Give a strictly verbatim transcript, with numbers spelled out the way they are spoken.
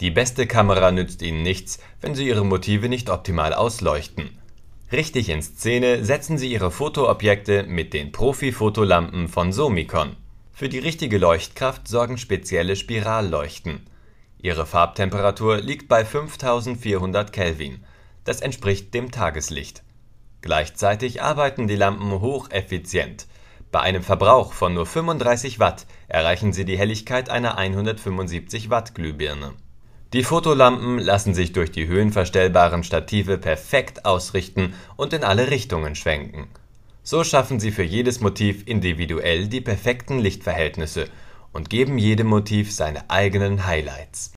Die beste Kamera nützt Ihnen nichts, wenn Sie Ihre Motive nicht optimal ausleuchten. Richtig in Szene setzen Sie Ihre Fotoobjekte mit den Profi-Fotolampen von Somikon. Für die richtige Leuchtkraft sorgen spezielle Spiralleuchten. Ihre Farbtemperatur liegt bei fünftausendvierhundert Kelvin. Das entspricht dem Tageslicht. Gleichzeitig arbeiten die Lampen hocheffizient. Bei einem Verbrauch von nur fünfunddreißig Watt erreichen Sie die Helligkeit einer hundertfünfundsiebzig Watt Glühbirne. Die Fotolampen lassen sich durch die höhenverstellbaren Stative perfekt ausrichten und in alle Richtungen schwenken. So schaffen Sie für jedes Motiv individuell die perfekten Lichtverhältnisse und geben jedem Motiv seine eigenen Highlights.